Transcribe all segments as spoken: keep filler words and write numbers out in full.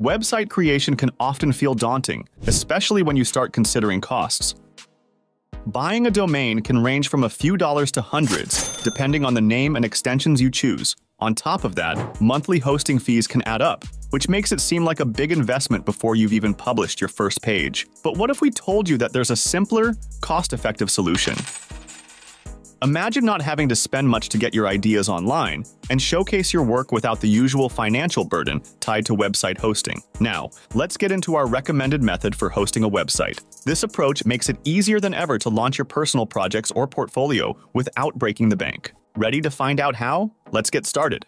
Website creation can often feel daunting, especially when you start considering costs. Buying a domain can range from a few dollars to hundreds, depending on the name and extensions you choose. On top of that, monthly hosting fees can add up, which makes it seem like a big investment before you've even published your first page. But what if we told you that there's a simpler, cost-effective solution? Imagine not having to spend much to get your ideas online and showcase your work without the usual financial burden tied to website hosting. Now, let's get into our recommended method for hosting a website. This approach makes it easier than ever to launch your personal projects or portfolio without breaking the bank. Ready to find out how? Let's get started.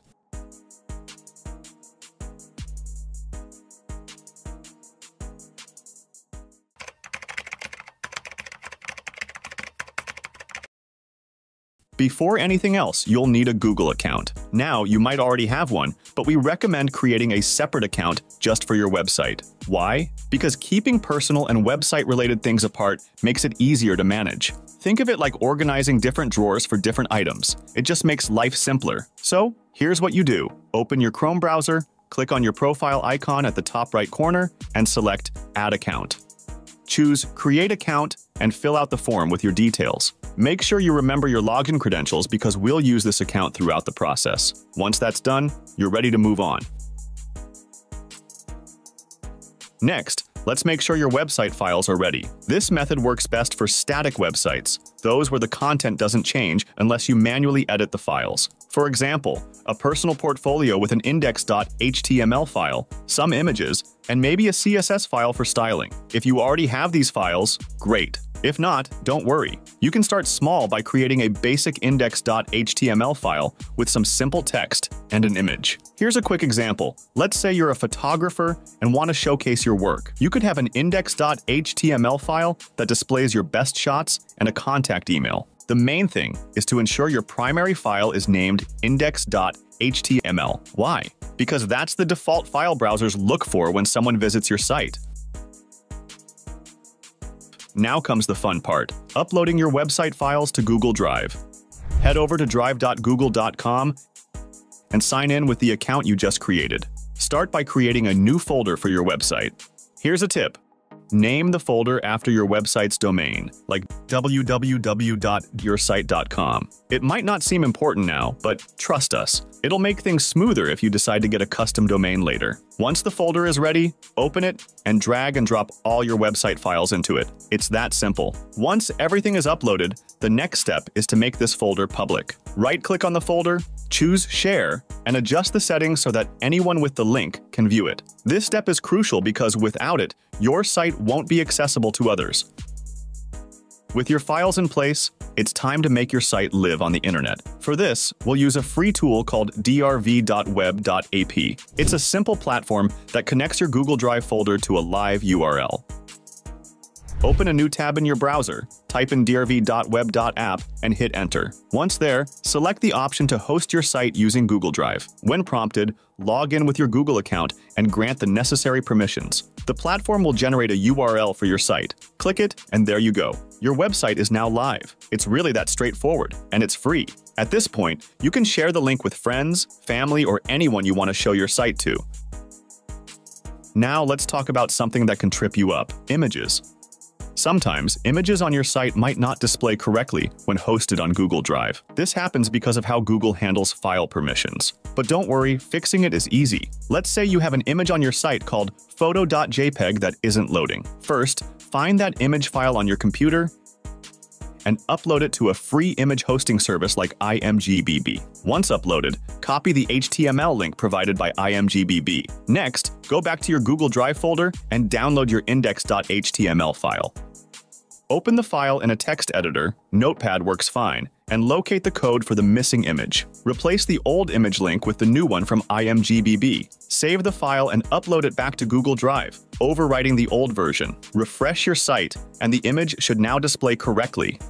Before anything else, you'll need a Google account. Now, you might already have one, but we recommend creating a separate account just for your website. Why? Because keeping personal and website-related things apart makes it easier to manage. Think of it like organizing different drawers for different items. It just makes life simpler. So, here's what you do. Open your Chrome browser, click on your profile icon at the top right corner, and select Add Account. Choose Create Account and fill out the form with your details. Make sure you remember your login credentials because we'll use this account throughout the process. Once that's done, you're ready to move on. Next, let's make sure your website files are ready. This method works best for static websites, those where the content doesn't change unless you manually edit the files. For example, a personal portfolio with an index dot H T M L file, some images, and maybe a C S S file for styling. If you already have these files, great. If not, don't worry. You can start small by creating a basic index dot H T M L file with some simple text and an image. Here's a quick example. Let's say you're a photographer and want to showcase your work. You could have an index dot H T M L file that displays your best shots and a contact email. The main thing is to ensure your primary file is named index dot H T M L. Why? Because that's the default file browsers look for when someone visits your site. Now comes the fun part, uploading your website files to Google Drive. Head over to drive dot google dot com and sign in with the account you just created. Start by creating a new folder for your website. Here's a tip. Name the folder after your website's domain, like w w w dot your site dot com. It might not seem important now, but trust us, it'll make things smoother if you decide to get a custom domain later. Once the folder is ready, open it and drag and drop all your website files into it. It's that simple. Once everything is uploaded, the next step is to make this folder public. Right-click on the folder, choose Share, and adjust the settings so that anyone with the link can view it. This step is crucial because without it, your site won't be accessible to others. With your files in place, it's time to make your site live on the internet. For this, we'll use a free tool called d r v dot web dot app. It's a simple platform that connects your Google Drive folder to a live U R L. Open a new tab in your browser, type in d r v dot web dot app, and hit enter. Once there, select the option to host your site using Google Drive. When prompted, log in with your Google account and grant the necessary permissions. The platform will generate a U R L for your site. Click it, and there you go. Your website is now live. It's really that straightforward, and it's free. At this point, you can share the link with friends, family, or anyone you want to show your site to. Now let's talk about something that can trip you up, images. Sometimes, images on your site might not display correctly when hosted on Google Drive. This happens because of how Google handles file permissions. But don't worry, fixing it is easy. Let's say you have an image on your site called photo dot j peg that isn't loading. First, find that image file on your computer and upload it to a free image hosting service like ImgBB. Once uploaded, copy the H T M L link provided by ImgBB. Next, go back to your Google Drive folder and download your index dot H T M L file. Open the file in a text editor, Notepad works fine, and locate the code for the missing image. Replace the old image link with the new one from ImgBB. Save the file and upload it back to Google Drive, overwriting the old version. Refresh your site, and the image should now display correctly.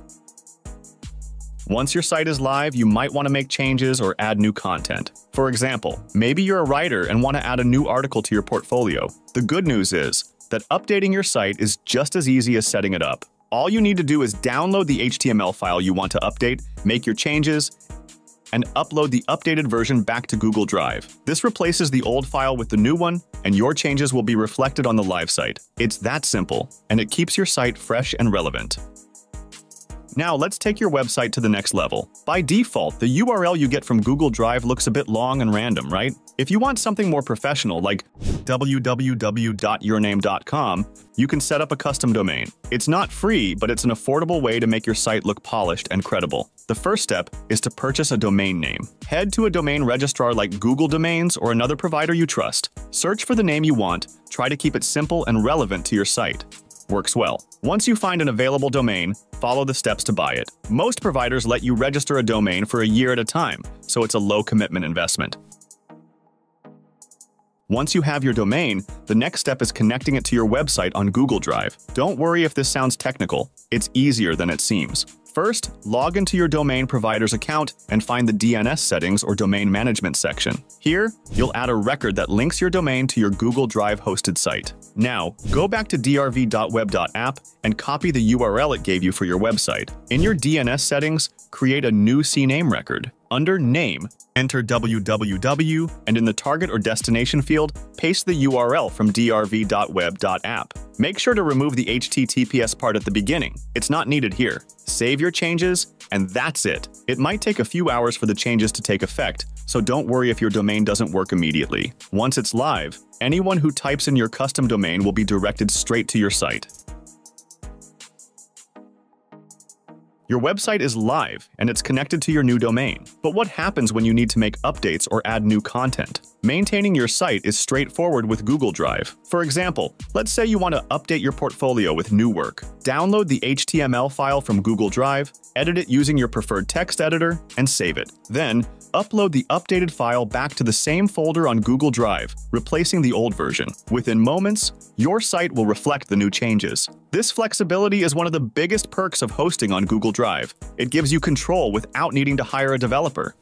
Once your site is live, you might want to make changes or add new content. For example, maybe you're a writer and want to add a new article to your portfolio. The good news is that updating your site is just as easy as setting it up. All you need to do is download the H T M L file you want to update, make your changes, and upload the updated version back to Google Drive. This replaces the old file with the new one, and your changes will be reflected on the live site. It's that simple, and it keeps your site fresh and relevant. Now let's take your website to the next level. By default, the U R L you get from Google Drive looks a bit long and random, right? If you want something more professional, like w w w dot your name dot com, you can set up a custom domain. It's not free, but it's an affordable way to make your site look polished and credible. The first step is to purchase a domain name. Head to a domain registrar like Google Domains or another provider you trust. Search for the name you want, try to keep it simple and relevant to your site. Works well. Once you find an available domain, follow the steps to buy it. Most providers let you register a domain for a year at a time, so it's a low commitment investment. Once you have your domain, the next step is connecting it to your website on Google Drive. Don't worry if this sounds technical, it's easier than it seems. First, log into your domain provider's account and find the D N S settings or domain management section. Here, you'll add a record that links your domain to your Google Drive hosted site. Now, go back to d r v dot web dot app and copy the U R L it gave you for your website. In your D N S settings, create a new C name record. Under Name, enter w w w and in the target or destination field, paste the U R L from d r v dot web dot app. Make sure to remove the H T T P S part at the beginning. It's not needed here. Save your changes, and that's it. It might take a few hours for the changes to take effect, so don't worry if your domain doesn't work immediately. Once it's live, anyone who types in your custom domain will be directed straight to your site. Your website is live, and it's connected to your new domain. But what happens when you need to make updates or add new content? Maintaining your site is straightforward with Google Drive. For example, let's say you want to update your portfolio with new work. Download the H T M L file from Google Drive, edit it using your preferred text editor, and save it. Then, upload the updated file back to the same folder on Google Drive, replacing the old version. Within moments, your site will reflect the new changes. This flexibility is one of the biggest perks of hosting on Google Drive. It gives you control without needing to hire a developer.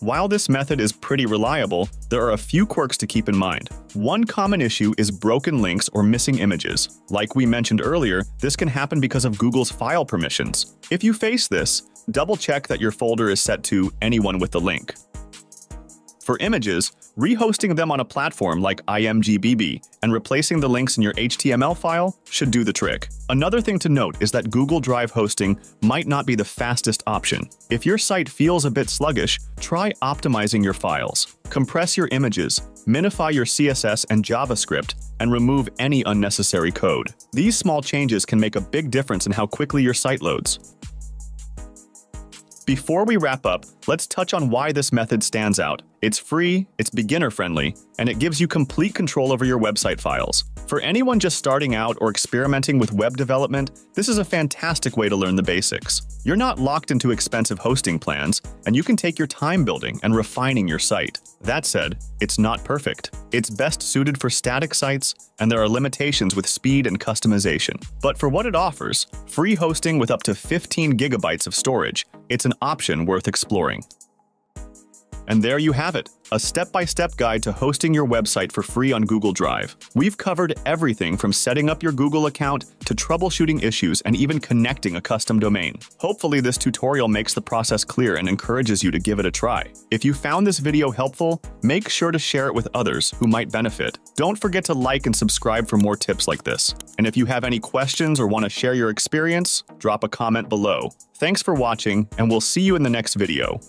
While this method is pretty reliable, there are a few quirks to keep in mind. One common issue is broken links or missing images. Like we mentioned earlier, this can happen because of Google's file permissions. If you face this, double-check that your folder is set to anyone with the link. For images, rehosting them on a platform like ImgBB and replacing the links in your H T M L file should do the trick. Another thing to note is that Google Drive hosting might not be the fastest option. If your site feels a bit sluggish, try optimizing your files. Compress your images, minify your C S S and JavaScript, and remove any unnecessary code. These small changes can make a big difference in how quickly your site loads. Before we wrap up, let's touch on why this method stands out. It's free, it's beginner-friendly, and it gives you complete control over your website files. For anyone just starting out or experimenting with web development, this is a fantastic way to learn the basics. You're not locked into expensive hosting plans, and you can take your time building and refining your site. That said, it's not perfect. It's best suited for static sites, and there are limitations with speed and customization. But for what it offers, free hosting with up to fifteen gigabytes of storage, it's an option worth exploring. And there you have it, a step-by-step guide to hosting your website for free on Google Drive. We've covered everything from setting up your Google account to troubleshooting issues and even connecting a custom domain. Hopefully this tutorial makes the process clear and encourages you to give it a try. If you found this video helpful, make sure to share it with others who might benefit. Don't forget to like and subscribe for more tips like this. And if you have any questions or want to share your experience, drop a comment below. Thanks for watching, and we'll see you in the next video.